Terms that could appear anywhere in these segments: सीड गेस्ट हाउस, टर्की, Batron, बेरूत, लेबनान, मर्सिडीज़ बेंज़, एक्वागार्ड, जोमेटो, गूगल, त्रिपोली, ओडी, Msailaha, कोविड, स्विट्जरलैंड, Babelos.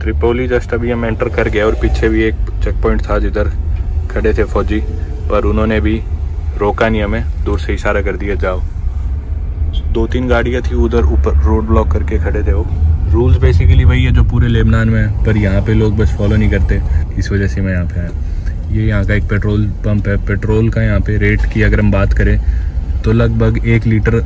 त्रिपोली just अभी हम enter कर गए और पीछे भी एक चेक पॉइंट था जिधर खड़े थे फौजी, पर उन्होंने भी रोका नहीं हमें, दूर से इशारा कर दिया जाओ। दो तीन गाड़ियाँ थी उधर ऊपर रोड ब्लॉक करके खड़े थे वो। रूल्स बेसिकली वही है जो पूरे लेबनान में है, पर यहाँ पे लोग बस फॉलो नहीं करते, इस वजह से मैं यहाँ पे आया। ये यहाँ का एक पेट्रोल पंप है। पेट्रोल का यहाँ पे रेट की अगर हम बात करें तो लगभग 1 litre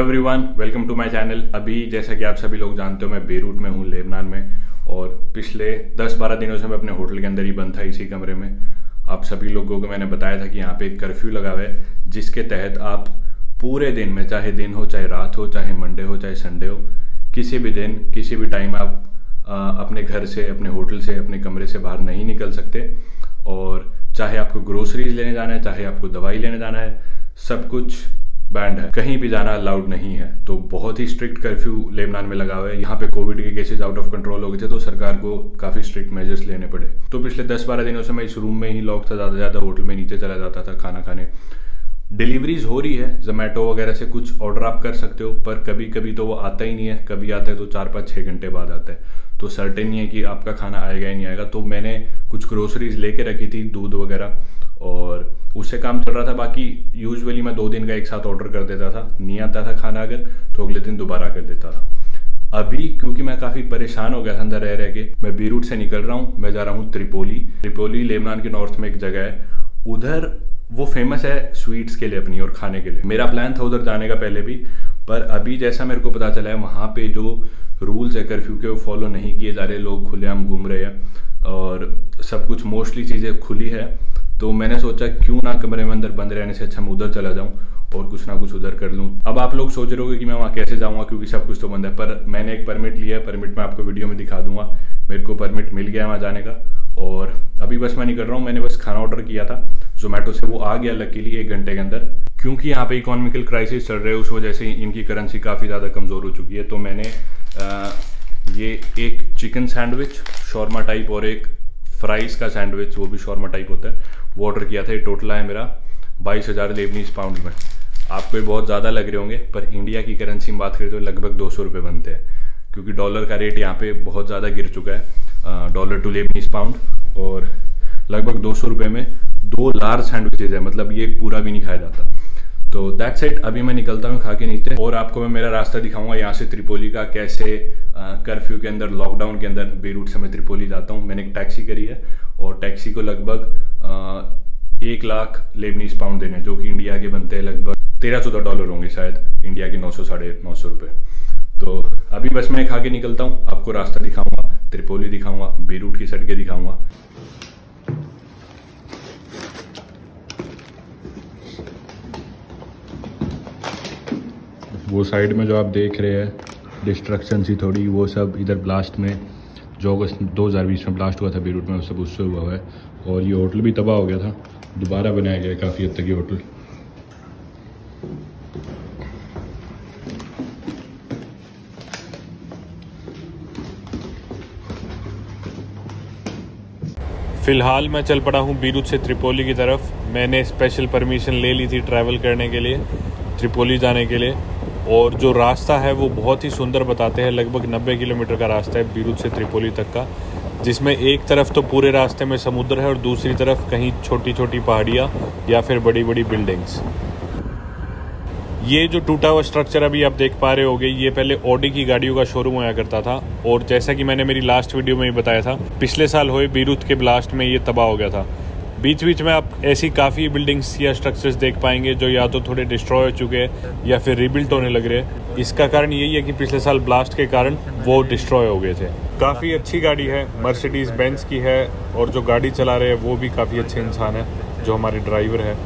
everyone welcome to my channel. अभी जैसा कि आप सभी लोग जानते हो मैं बेरूत में हूँ लेबनान में, और पिछले 10-12 दिनों से मैं अपने होटल के अंदर ही बंद था इसी कमरे में। आप सभी लोगों को मैंने बताया था कि यहाँ पे एक कर्फ्यू लगा हुआ है जिसके तहत आप पूरे दिन में, चाहे दिन हो चाहे रात हो, चाहे मंडे हो चाहे संडे हो, किसी भी दिन किसी भी टाइम आप अपने घर से, अपने होटल से, अपने कमरे से बाहर नहीं निकल सकते। और चाहे आपको ग्रोसरीज लेने जाना है, चाहे आपको दवाई लेने जाना है, सब कुछ बैंड है, कहीं भी जाना अलाउड नहीं है। तो बहुत ही स्ट्रिक्ट कर्फ्यू लेबनान में लगा हुआ है। यहाँ पे कोविड के केसेस आउट ऑफ कंट्रोल हो गए थे तो सरकार को काफी स्ट्रिक्ट मेजर्स लेने पड़े। तो पिछले 10-12 दिनों से मैं इस रूम में ही लॉक था, ज्यादा ज्यादा होटल में नीचे चला जाता था खाना खाने। डिलीवरीज हो रही है, जोमेटो वगैरह से कुछ ऑर्डर आप कर सकते हो, पर कभी कभी तो वो आता ही नहीं है, कभी आता है तो 4-5-6 घंटे बाद आता है, तो सर्टेन नहीं है कि आपका खाना आएगा ही नहीं आएगा। तो मैंने कुछ ग्रोसरीज लेके रखी थी, दूध वगैरह, और उससे काम चल रहा था। बाकी यूजुअली मैं 2 दिन का एक साथ ऑर्डर कर देता था, नहीं आता था खाना अगर तो अगले दिन दोबारा कर देता था। अभी क्योंकि मैं काफ़ी परेशान हो गया था अंदर रह रह के, मैं बेरूत से निकल रहा हूँ, मैं जा रहा हूँ त्रिपोली। त्रिपोली लेबनान के नॉर्थ में एक जगह है, उधर वो फेमस है स्वीट्स के लिए अपनी और खाने के लिए। मेरा प्लान था उधर जाने का पहले भी, पर अभी जैसा मेरे को पता चला है वहाँ पे जो रूल्स है कर्फ्यू के वो फॉलो नहीं किए जा रहे, लोग खुलेआम घूम रहे हैं और सब कुछ मोस्टली चीज़ें खुली है। तो मैंने सोचा क्यों ना कमरे में अंदर बंद रहने से अच्छा मैं उधर चला जाऊँ और कुछ ना कुछ उधर कर लूँ। अब आप लोग सोच रहे होगे कि मैं वहाँ कैसे जाऊँगा क्योंकि सब कुछ तो बंद है, पर मैंने एक परमिट लिया है। परमिट मैं आपको वीडियो में दिखा दूंगा, मेरे को परमिट मिल गया है वहाँ जाने का। और अभी बस मैं निकल रहा हूँ, मैंने बस खाना ऑर्डर किया था जोमेटो से, वो आ गया लकीली 1 घंटे के अंदर। क्योंकि यहाँ पे इकोनॉमिकल क्राइसिस चल रहे है उस वजह से इनकी करेंसी काफ़ी ज़्यादा कमज़ोर हो चुकी है। तो मैंने ये एक चिकन सैंडविच शॉर्मा टाइप और एक फ्राइज़ का सैंडविच, वो भी शॉर्मा टाइप होता है, वो ऑर्डर किया था। ये टोटल है मेरा 22,000 लेबनीज़ पाउंड में। आपको ये बहुत ज़्यादा लग रहे होंगे, पर इंडिया की करेंसी में बात करें तो लगभग 200 रुपये बनते हैं, क्योंकि डॉलर का रेट यहाँ पे बहुत ज़्यादा गिर चुका है, डॉलर टू लेबनीज़ पाउंड। और लगभग 200 रुपये में 2 लार्ज सैंडविचेज है, मतलब ये पूरा भी नहीं खाया जाता। तो दैट्स इट, अभी मैं निकलता हूँ खा के नीचे, और आपको मैं मेरा रास्ता दिखाऊँगा यहाँ से त्रिपोली का, कैसे कर्फ्यू के अंदर, लॉकडाउन के अंदर बेरूत से मैं त्रिपोली जाता हूँ। मैंने एक टैक्सी करी है और टैक्सी को लगभग 1 लाख लेबनीज़ पाउंड देने, जो कि इंडिया के बनते हैं लगभग 13-14 डॉलर होंगे, शायद इंडिया के 900-950 रुपये। तो अभी बस मैं खा के निकलता हूँ, आपको रास्ता दिखाऊँगा, त्रिपोली दिखाऊँगा, बेरूत की सड़कें दिखाऊँगा। वो साइड में जो आप देख रहे हैं डिस्ट्रक्शन सी थोड़ी, वो सब इधर ब्लास्ट में जो अगस्त 2020 में ब्लास्ट हुआ था बेरूत में, वो सब उससे हुआ है। और ये होटल भी तबाह हो गया था, दोबारा बनाया गया काफ़ी हद तक ये होटल। फ़िलहाल मैं चल पड़ा हूँ बेरूत से त्रिपोली की तरफ। मैंने स्पेशल परमिशन ले ली थी ट्रैवल करने के लिए, त्रिपोली जाने के लिए, और जो रास्ता है वो बहुत ही सुंदर बताते हैं। लगभग 90 किलोमीटर का रास्ता है बेरूत से त्रिपोली तक का, जिसमें एक तरफ तो पूरे रास्ते में समुद्र है और दूसरी तरफ कहीं छोटी छोटी पहाड़ियाँ या फिर बड़ी बड़ी बिल्डिंग्स। ये जो टूटा हुआ स्ट्रक्चर अभी आप देख पा रहे होगे, ये पहले ओडी की गाड़ियों का शोरूम हुआ करता था, और जैसा कि मैंने मेरी लास्ट वीडियो में ही बताया था, पिछले साल हुए बेरूत के ब्लास्ट में ये तबाह हो गया था। बीच बीच में आप ऐसी काफ़ी बिल्डिंग्स या स्ट्रक्चर्स देख पाएंगे जो या तो थोड़े डिस्ट्रॉय हो चुके हैं या फिर रिबिल्ट होने लग रहे हैं। इसका कारण यही है कि पिछले साल ब्लास्ट के कारण वो डिस्ट्रॉय हो गए थे। काफ़ी अच्छी गाड़ी है, मर्सिडीज़ बेंज़ की है, और जो गाड़ी चला रहे हैं वो भी काफ़ी अच्छे इंसान हैं, जो हमारे ड्राइवर हैं।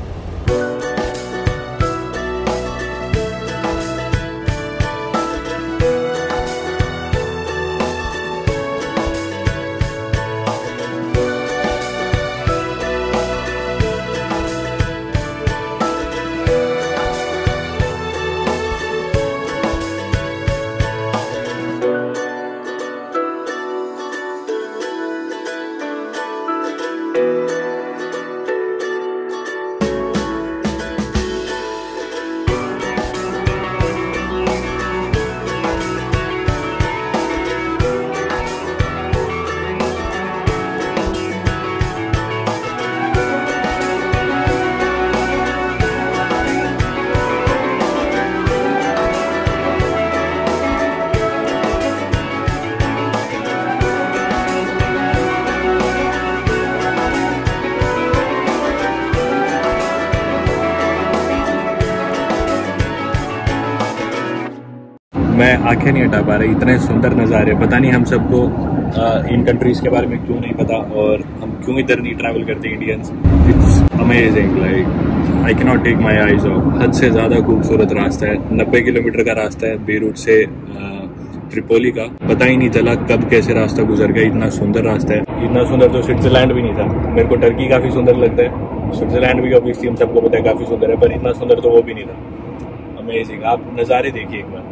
मैं आंखें नहीं हटा पा रही, इतने सुंदर नज़ारे। पता नहीं हम सबको इन कंट्रीज़ के बारे में क्यों नहीं पता और हम क्यों इधर नहीं ट्रैवल करते Indians. It's amazing, like I can not take my eyes off. हद से ज़्यादा खूबसूरत रास्ता है, 90 किलोमीटर का रास्ता है बेरूत से त्रिपोली का। पता ही नहीं चला कब कैसे रास्ता गुजर गया, इतना सुंदर रास्ता है। इतना सुंदर तो स्विट्जरलैंड भी नहीं था। मेरे को टर्की काफ़ी सुंदर लगता है, स्विट्जरलैंड भी ऑब्वियसली हम सबको पता है काफ़ी सुंदर है, पर इतना सुंदर तो वो भी नहीं था। अमेजिंग, आप नज़ारे देखिए एक बार।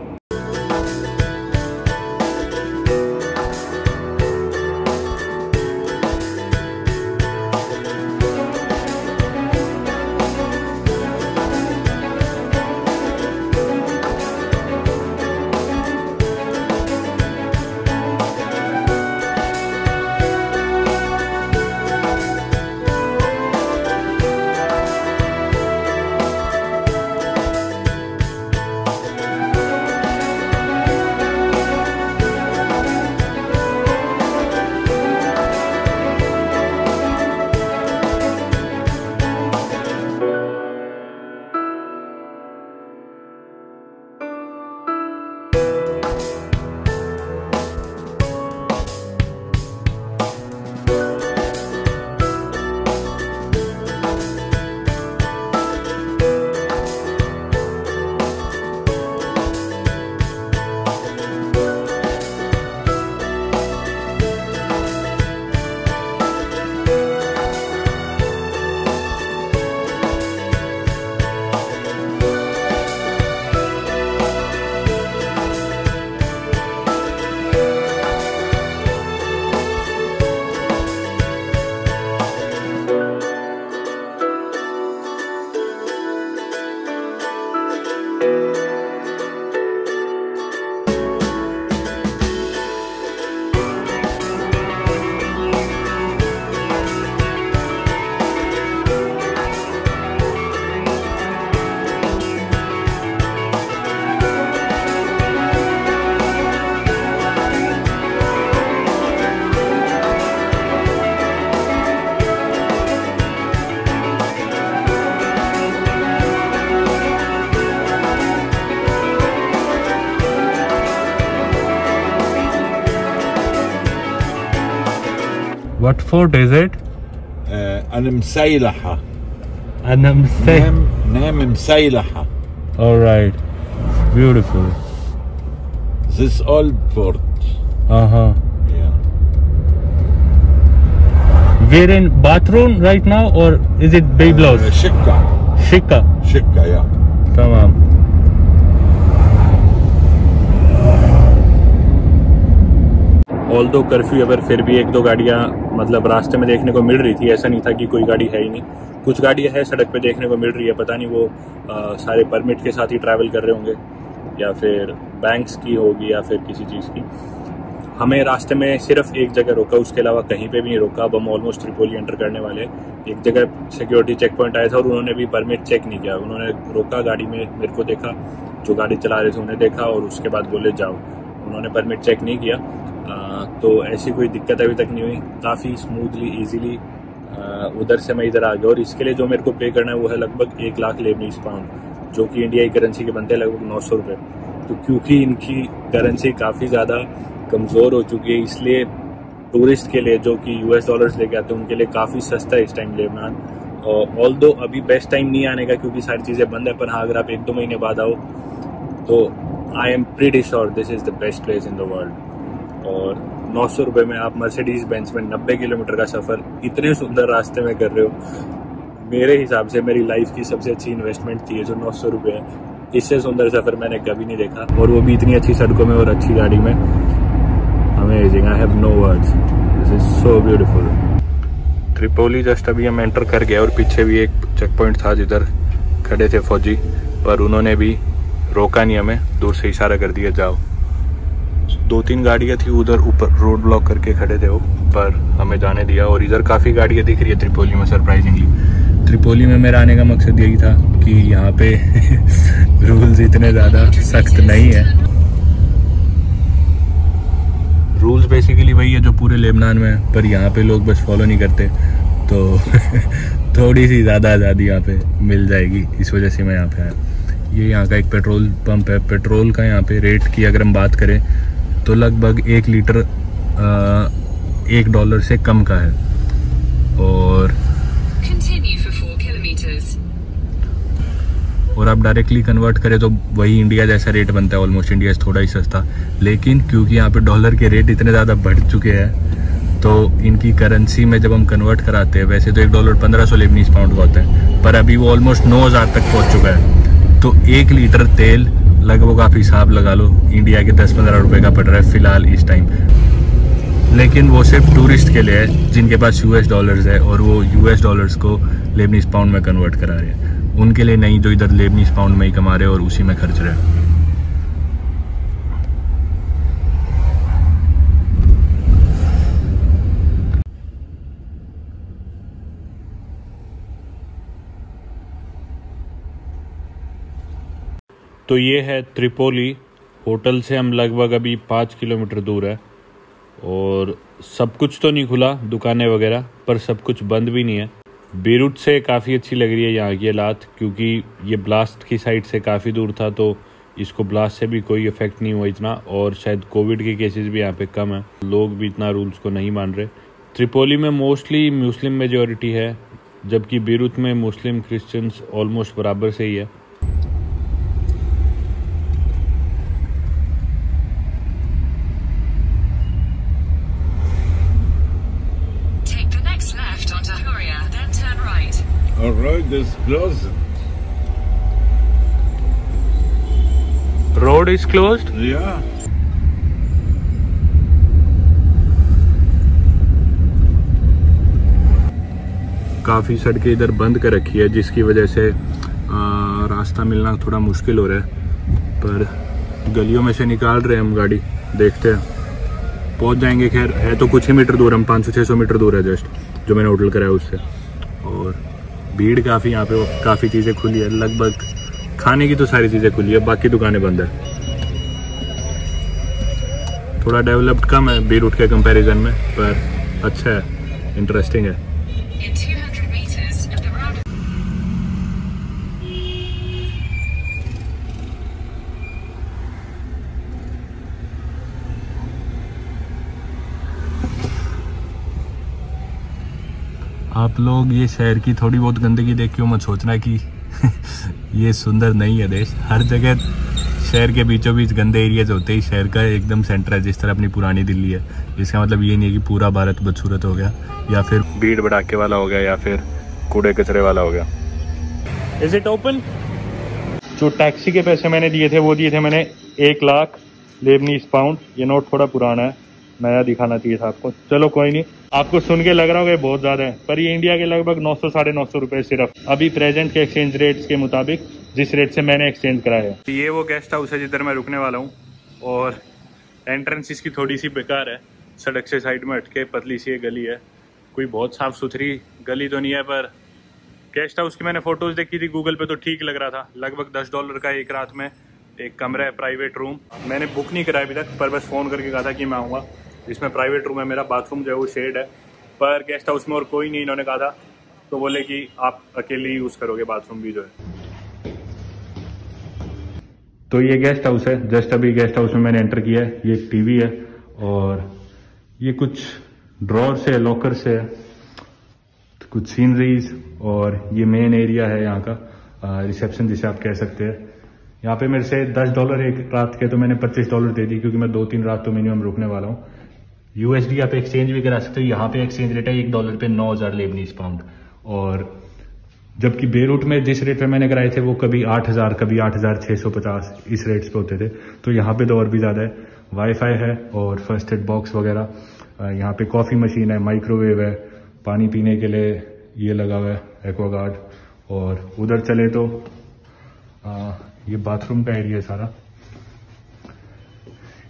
What fort is it? An Msailaha. All right, beautiful. This old fort. Yeah. We're in Batron right now, or is it Babelos? Shika. Yeah. Tamam. Although curfew अगर फिर भी एक दो गाड़ियाँ मतलब रास्ते में देखने को मिल रही थी, ऐसा नहीं था कि कोई गाड़ी है ही नहीं। कुछ गाड़ियाँ है सड़क पे देखने को मिल रही है, पता नहीं वो सारे परमिट के साथ ही ट्रैवल कर रहे होंगे या फिर बैंक्स की होगी या फिर किसी चीज़ की। हमें रास्ते में सिर्फ एक जगह रोका, उसके अलावा कहीं पे भी नहीं रोका। अब हम ऑलमोस्ट त्रिपोली एंटर करने वाले। एक जगह सिक्योरिटी चेक पॉइंट आया था और उन्होंने भी परमिट चेक नहीं किया। उन्होंने रोका गाड़ी में, मेरे को देखा, जो गाड़ी चला रहे थे उन्हें देखा और उसके बाद बोले जाओ। उन्होंने परमिट चेक नहीं किया। तो ऐसी कोई दिक्कत अभी तक नहीं हुई, काफ़ी स्मूथली इजीली उधर से मैं इधर आ गया। और इसके लिए जो मेरे को पे करना है वो है लगभग 1 लाख लेबनीज़ पाउंड, जो कि इंडियाई करेंसी के बनते हैं लगभग 900 रुपये। तो क्योंकि इनकी करेंसी काफ़ी ज़्यादा कमज़ोर हो चुकी है, इसलिए टूरिस्ट के लिए जो कि US डॉलर्स लेके आते हैं उनके लिए काफ़ी सस्ता है इस टाइम लेबनान। और ऑल्दो अभी बेस्ट टाइम नहीं आने का क्योंकि सारी चीज़ें बंद है, पर हाँ अगर आप 1-2 महीने बाद आओ तो I am pretty sure this is the best place in the world. और 900 रुपये में आप मर्सिडीज़ बेंज़ में 90 किलोमीटर का सफ़र इतने सुंदर रास्ते में कर रहे हो। मेरे हिसाब से मेरी लाइफ की सबसे अच्छी इन्वेस्टमेंट थी ये जो 900 रुपये है। इससे सुंदर सफ़र मैंने कभी नहीं देखा, और वो भी इतनी अच्छी सड़कों में और अच्छी गाड़ी में। Amazing, I have no words, this is so beautiful. त्रिपोली just अभी हम एंटर कर गए और पीछे भी एक चेक पॉइंट था जिधर खड़े थे फौजी, पर उन्होंने भी रोका नहीं, हमें दूर से इशारा कर दिया जाओ। 2-3 गाड़ियाँ थी उधर ऊपर रोड ब्लॉक करके खड़े थे वो, पर हमें जाने दिया। और इधर काफ़ी गाड़ियाँ दिख रही है त्रिपोली में, सरप्राइजिंगली। त्रिपोली में मेरा आने का मकसद यही था कि यहाँ पे रूल्स इतने ज़्यादा सख्त नहीं है। रूल्स बेसिकली वही है जो पूरे लेबनान में है, पर यहाँ पे लोग बस फॉलो नहीं करते, तो थोड़ी सी ज़्यादा आज़ादी यहाँ पे मिल जाएगी, इस वजह से मैं यहाँ पे आया। ये यहाँ का एक पेट्रोल पंप है। पेट्रोल का यहाँ पे रेट की अगर हम बात करें तो लगभग 1 लीटर $1 से कम का है। और आप डायरेक्टली कन्वर्ट करें तो वही इंडिया जैसा रेट बनता है ऑलमोस्ट। इंडिया से थोड़ा ही सस्ता, लेकिन क्योंकि यहाँ पे डॉलर के रेट इतने ज़्यादा बढ़ चुके हैं तो इनकी करेंसी में जब हम कन्वर्ट कराते हैं, वैसे तो $1 £1500 लेबनीज़ पाउंड का होता है, पर अभी वो ऑलमोस्ट 9000 तक पहुँच चुका है। तो 1 लीटर तेल लगभग आप हिसाब लगा लो इंडिया के 10-15 रुपये का पड़ रहा है फ़िलहाल इस टाइम। लेकिन वो सिर्फ टूरिस्ट के लिए है जिनके पास US डॉलर्स है और वो US डॉलर्स को लेबनीज़ पाउंड में कन्वर्ट करा रहे हैं, उनके लिए नहीं जो इधर लेबनीज़ पाउंड में ही कमा रहे और उसी में खर्च रहे। तो ये है त्रिपोली। होटल से हम लगभग अभी 5 किलोमीटर दूर है और सब कुछ तो नहीं खुला, दुकानें वगैरह, पर सब कुछ बंद भी नहीं है। बेरूत से काफ़ी अच्छी लग रही है यहाँ की हालात, क्योंकि ये ब्लास्ट की साइड से काफ़ी दूर था तो इसको ब्लास्ट से भी कोई इफेक्ट नहीं हुआ इतना, और शायद कोविड के केसेस भी यहाँ पे कम है, लोग भी इतना रूल्स को नहीं मान रहे। त्रिपोली में मोस्टली मुस्लिम मेजॉरिटी है, जबकि बेरूत में मुस्लिम क्रिश्चियंस ऑलमोस्ट बराबर से ही है। Road is closed? Yeah. काफ़ी सड़कें इधर बंद कर रखी है जिसकी वजह से रास्ता मिलना थोड़ा मुश्किल हो रहा है, पर गलियों में से निकाल रहे हैं हम गाड़ी, देखते हैं पहुंच जाएंगे। खैर है तो कुछ ही मीटर दूर, हम 500-600 मीटर दूर है जस्ट जो मैंने होटल कराया उससे। और भीड़ काफ़ी, यहाँ पे काफ़ी चीज़ें खुली है, लगभग खाने की तो सारी चीज़ें खुली है, बाकी दुकानें बंद है। थोड़ा डेवलप्ड कम है बेरूत के कंपैरिजन में, पर अच्छा है, इंटरेस्टिंग है। आप लोग ये शहर की थोड़ी बहुत गंदगी देख के मत सोचना कि ये सुंदर नहीं है देश। हर जगह शहर के बीचों बीच गंदे एरियाज होते ही शहर का एकदम सेंटर है, जिस तरह अपनी पुरानी दिल्ली है। इसका मतलब ये नहीं है कि पूरा भारत बदसूरत हो गया या फिर भीड़ भड़ाके वाला हो गया या फिर कूड़े कचरे वाला हो गया। Is it open? जो टैक्सी के पैसे मैंने दिए थे वो दिए थे मैंने 1,00,000 लेबनीज़ पाउंड। ये नोट थोड़ा पुराना है, नया दिखाना चाहिए था आपको। चलो कोई नहीं, आपको सुन के लग रहा होगा ये बहुत ज़्यादा है, पर ये इंडिया के लगभग 900-950 रुपये सिर्फ अभी प्रेजेंट के एक्सचेंज रेट्स के मुताबिक, जिस रेट से मैंने एक्सचेंज कराया है। ये वो गेस्ट हाउस है जिधर मैं रुकने वाला हूँ, और एंट्रेंस इसकी थोड़ी सी बेकार है, सड़क से साइड में हटके पतली सी गली है। कोई बहुत साफ़ सुथरी गली तो नहीं है, पर गेस्ट हाउस की मैंने फ़ोटोज़ देखी थी गूगल पर तो ठीक लग रहा था। लगभग $10 का एक रात में एक कमरा है, प्राइवेट रूम। मैंने बुक नहीं कराया अभी तक, पर बस फ़ोन करके कहा था कि मैं आऊँगा। इसमें प्राइवेट रूम है मेरा, बाथरूम जो है वो शेड है, पर गेस्ट हाउस में और कोई नहीं इन्होंने कहा था, तो बोले कि आप अकेले ही यूज़ करोगे बाथरूम भी जो है। तो ये गेस्ट हाउस है, जस्ट अभी गेस्ट हाउस में मैंने एंटर किया है। ये एक टीवी है और ये कुछ ड्रॉर से है, लॉकर से है, कुछ सीनरीज, और ये मेन एरिया है यहाँ का, रिसेप्शन जिसे आप कह सकते हैं। यहाँ पे मेरे से $10 एक रात के, तो मैंने $25 दे दी, क्योंकि मैं 2-3 रात तो मिनिमम रुकने वाला हूँ। USD आप एक्सचेंज भी करा सकते हो, यहाँ पे एक्सचेंज रेट है $1 पे 9000 लेबनीज़ पाउंड, और जबकि बेरूत में जिस रेट पे मैंने कराए थे वो कभी 8000 कभी 8650 इस रेट्स पे होते थे, तो यहाँ पे तो और भी ज़्यादा है। वाईफाई है और फर्स्ट एड बॉक्स वगैरह, यहाँ पे कॉफ़ी मशीन है, माइक्रोवेव है, पानी पीने के लिए ये लगा हुआ है एक्वागार्ड, और उधर चले तो ये बाथरूम का एरिया है सारा।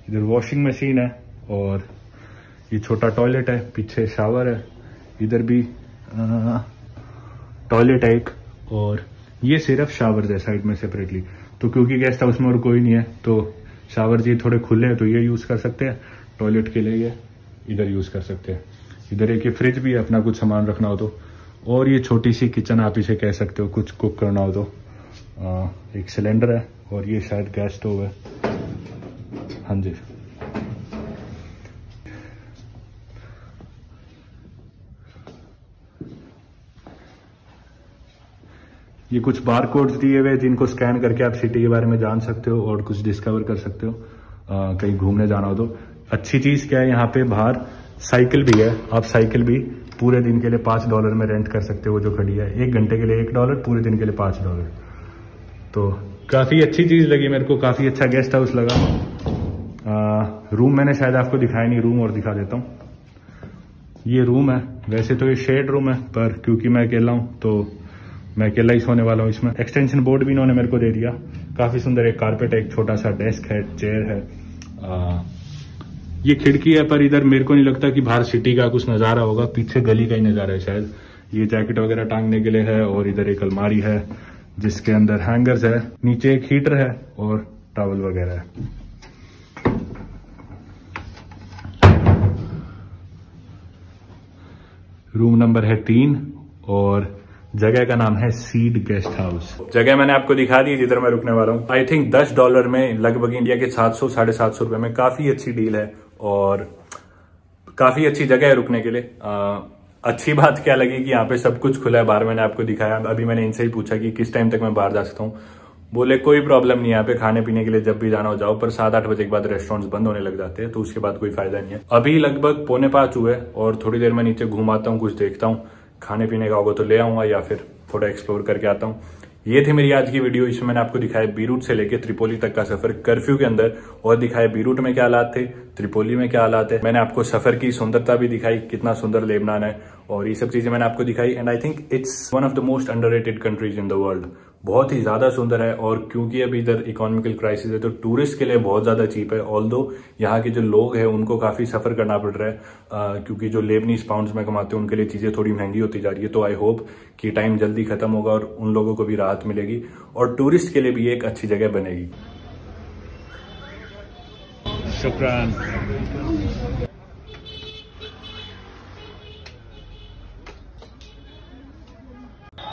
इधर वॉशिंग मशीन है और ये छोटा टॉयलेट है, पीछे शावर है, इधर भी टॉयलेट है एक, और ये सिर्फ शावर है साइड में सेपरेटली। तो क्योंकि गेस्ट हाउस में और कोई नहीं है तो शावर जी थोड़े खुले हैं तो ये यूज़ कर सकते हैं, टॉयलेट के लिए ये इधर यूज़ कर सकते हैं। इधर एक ये फ्रिज भी है अपना कुछ सामान रखना हो तो, और ये छोटी सी किचन आप इसे कह सकते हो कुछ कुक करना हो तो। एक सिलेंडर है और ये शायद गैस स्टोव है। हाँ जी, ये कुछ बार कोड्स दिए हुए जिनको स्कैन करके आप सिटी के बारे में जान सकते हो और कुछ डिस्कवर कर सकते हो कहीं घूमने जाना हो तो। अच्छी चीज़ क्या है, यहाँ पे बाहर साइकिल भी है, आप साइकिल भी पूरे दिन के लिए $5 में रेंट कर सकते हो, जो खड़ी है 1 घंटे के लिए $1, पूरे दिन के लिए $5। तो काफ़ी अच्छी चीज़ लगी मेरे को, काफ़ी अच्छा गेस्ट हाउस लगा। रूम मैंने शायद आपको दिखाया नहीं, रूम और दिखा देता हूँ। ये रूम है, वैसे तो ये शेड रूम है पर क्योंकि मैं अकेला हूँ तो मैं अकेला ही सोने वाला हूँ इसमें। एक्सटेंशन बोर्ड भी इन्होंने मेरे को दे दिया, काफ़ी सुंदर। एक कारपेट है, एक छोटा सा डेस्क है, चेयर है। ये खिड़की है पर इधर मेरे को नहीं लगता कि बाहर सिटी का कुछ नज़ारा होगा, पीछे गली का ही नज़ारा है शायद। ये जैकेट वगैरह टांगने के लिए है और इधर एक अलमारी है जिसके अंदर हैंगर्स है, नीचे एक हीटर है और टॉवल वगैरह है। रूम नंबर है 3 और जगह का नाम है सीड गेस्ट हाउस। जगह मैंने आपको दिखा दी जिधर मैं रुकने वाला हूँ। आई थिंक $10 में लगभग इंडिया के 700-750 रुपए में काफ़ी अच्छी डील है और काफ़ी अच्छी जगह है रुकने के लिए। अच्छी बात क्या लगी कि यहाँ पे सब कुछ खुला है। बाहर मैंने आपको दिखाया, अभी मैंने इनसे ही पूछा कि किस टाइम तक मैं बाहर जा सकता हूँ। बोले कोई प्रॉब्लम नहीं है, यहाँ पे खाने पीने के लिए जब भी जाना हो जाओ, पर 7-8 बजे के बाद रेस्टोरेंट्स बंद होने लग जाते हैं तो उसके बाद कोई फायदा नहीं है। अभी लगभग 4:45 हुए और थोड़ी देर में नीचे घूम आता हूँ, कुछ देखता हूँ, खाने पीने का होगा तो ले आऊँगा या फिर थोड़ा एक्सप्लोर करके आता हूँ। ये थी मेरी आज की वीडियो। इसमें मैंने आपको दिखाया बेरूत से लेके त्रिपोली तक का सफर कर्फ्यू के अंदर, और दिखाया बेरूत में क्या हालात थे, त्रिपोली में क्या हालात है। मैंने आपको सफर की सुंदरता भी दिखाई, कितना सुंदर लेबनान है, और ये सब चीजें मैंने आपको दिखाई। And I think it's one of the most underrated countries in the world, बहुत ही ज्यादा सुंदर है। और क्योंकि अभी इधर इकोनॉमिकल क्राइसिस है तो टूरिस्ट के लिए बहुत ज्यादा चीप है, ऑल्दो यहाँ के जो लोग हैं उनको काफी सफर करना पड़ रहा है क्योंकि जो लेबनीज पाउंड्स में कमाते हैं उनके लिए चीजें थोड़ी महंगी होती जा रही है। तो आई होप कि टाइम जल्दी खत्म होगा और उन लोगों को भी राहत मिलेगी और टूरिस्ट के लिए भी एक अच्छी जगह बनेगी। शुक्रान।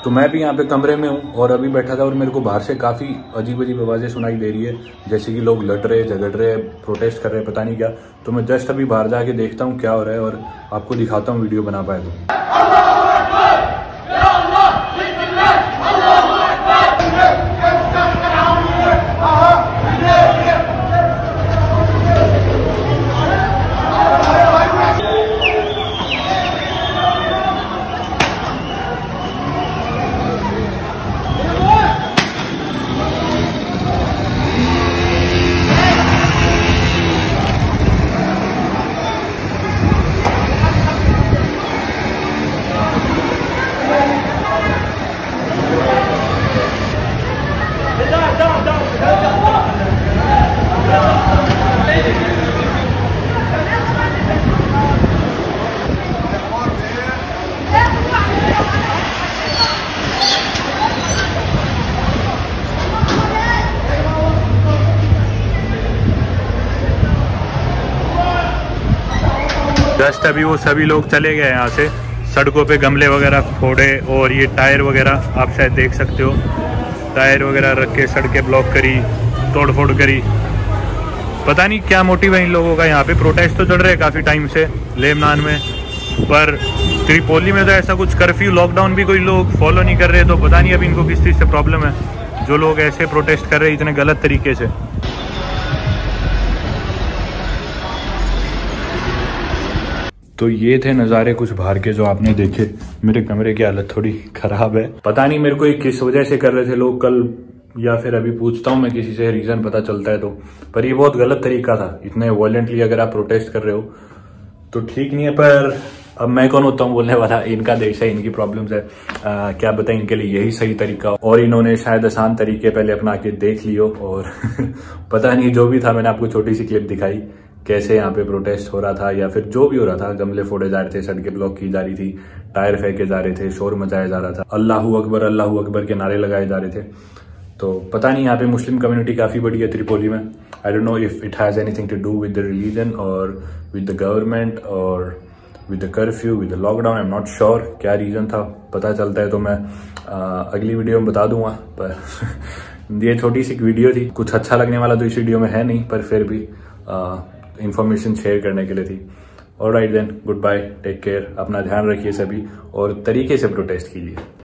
तो मैं भी यहाँ पे कमरे में हूँ और अभी बैठा था और मेरे को बाहर से काफ़ी अजीब अजीब आवाज़ें सुनाई दे रही है, जैसे कि लोग लड़ रहे, झगड़ रहे, प्रोटेस्ट कर रहे, पता नहीं क्या। तो मैं जस्ट अभी बाहर जाके देखता हूँ क्या हो रहा है और आपको दिखाता हूँ, वीडियो बना पाए तो। जस्ट अभी वो सभी लोग चले गए यहाँ से, सड़कों पे गमले वगैरह फोड़े और ये टायर वगैरह आप शायद देख सकते हो, टायर वगैरह रख के सड़कें ब्लॉक करी, तोड़ फोड़ करी। पता नहीं क्या मोटिव है इन लोगों का। यहाँ पे प्रोटेस्ट तो चल रहे हैं काफ़ी टाइम से लेबनान में, पर त्रिपोली में तो ऐसा कुछ कर्फ्यू लॉकडाउन भी कोई लोग फॉलो नहीं कर रहे, तो पता नहीं अब इनको किस चीज़ से प्रॉब्लम है जो लोग ऐसे प्रोटेस्ट कर रहे हैं इतने गलत तरीके से। तो ये थे नज़ारे कुछ बाहर के जो आपने देखे। मेरे कमरे की हालत थोड़ी खराब है, पता नहीं मेरे को ये किस वजह से कर रहे थे लोग कल, या फिर अभी पूछता हूँ मैं किसी से, रीज़न पता चलता है तो। पर ये बहुत गलत तरीका था, इतने वायलेंटली अगर आप प्रोटेस्ट कर रहे हो तो ठीक नहीं है। पर अब मैं कौन होता हूँ बोलने वाला, इनका देश है, इनकी प्रॉब्लम्स है। क्या बताएं, इनके लिए यही सही तरीका, और इन्होंने शायद आसान तरीके पहले अपना के देख लियो और पता नहीं जो भी था। मैंने आपको छोटी सी क्लिप दिखाई कैसे यहाँ पे प्रोटेस्ट हो रहा था या फिर जो भी हो रहा था, गमले फोड़े जा रहे थे, सड़कें ब्लॉक की जा रही थी, टायर फेंके जा रहे थे, शोर मचाया जा रहा था, अल्लाहू अकबर के नारे लगाए जा रहे थे। तो पता नहीं यहाँ पे मुस्लिम कम्युनिटी काफ़ी बड़ी है त्रिपोली में। I don't know if it has anything to do with the religion और विद द गवर्नमेंट और with the curfew, with the lockdown, I am not sure क्या रीज़न था, पता चलता है तो मैं अगली वीडियो में बता दूंगा। पर ये छोटी सी वीडियो थी, कुछ अच्छा लगने वाला तो इस वीडियो में है नहीं, पर फिर भी इंफॉर्मेशन शेयर करने के लिए थी। Alright then, good bye, take care, अपना ध्यान रखिए सभी और तरीके से प्रोटेस्ट कीजिए।